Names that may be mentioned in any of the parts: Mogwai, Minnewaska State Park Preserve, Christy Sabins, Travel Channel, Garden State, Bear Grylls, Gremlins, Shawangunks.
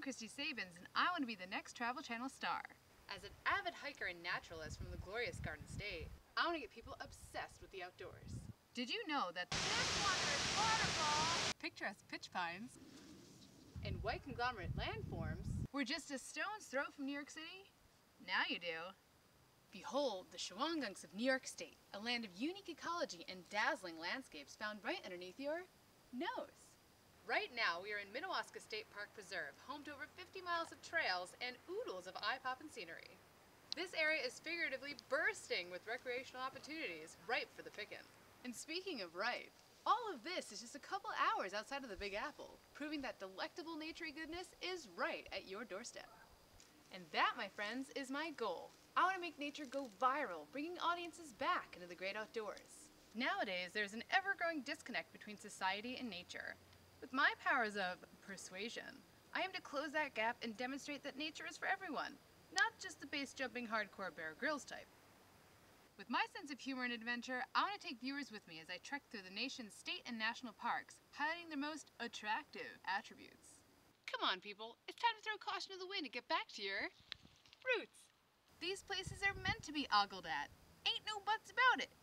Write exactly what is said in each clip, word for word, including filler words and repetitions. I'm Christy Sabins, and I want to be the next Travel Channel star. As an avid hiker and naturalist from the glorious Garden State, I want to get people obsessed with the outdoors. Did you know that this wondrous waterfall, picturesque pitch pines, and white conglomerate landforms were just a stone's throw from New York City? Now you do. Behold the Shawangunks of New York State, a land of unique ecology and dazzling landscapes found right underneath your nose. Right now, we are in Minnewaska State Park Preserve, home to over fifty miles of trails and oodles of eye-popping scenery. This area is figuratively bursting with recreational opportunities, ripe for the picking. And speaking of ripe, all of this is just a couple hours outside of the Big Apple, proving that delectable naturey goodness is right at your doorstep. And that, my friends, is my goal. I want to make nature go viral, bringing audiences back into the great outdoors. Nowadays, there's an ever-growing disconnect between society and nature. With my powers of persuasion, I aim to close that gap and demonstrate that nature is for everyone, not just the base-jumping, hardcore Bear Grylls type. With my sense of humor and adventure, I want to take viewers with me as I trek through the nation's state and national parks, highlighting their most attractive attributes. Come on, people, it's time to throw caution to the wind and get back to your roots. These places are meant to be ogled at. Ain't no buts about it.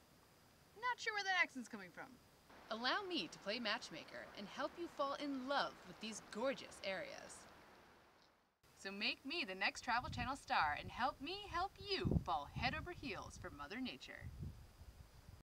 Not sure where that accent's coming from. Allow me to play matchmaker and help you fall in love with these gorgeous areas. So make me the next Travel Channel star and help me help you fall head over heels for Mother Nature.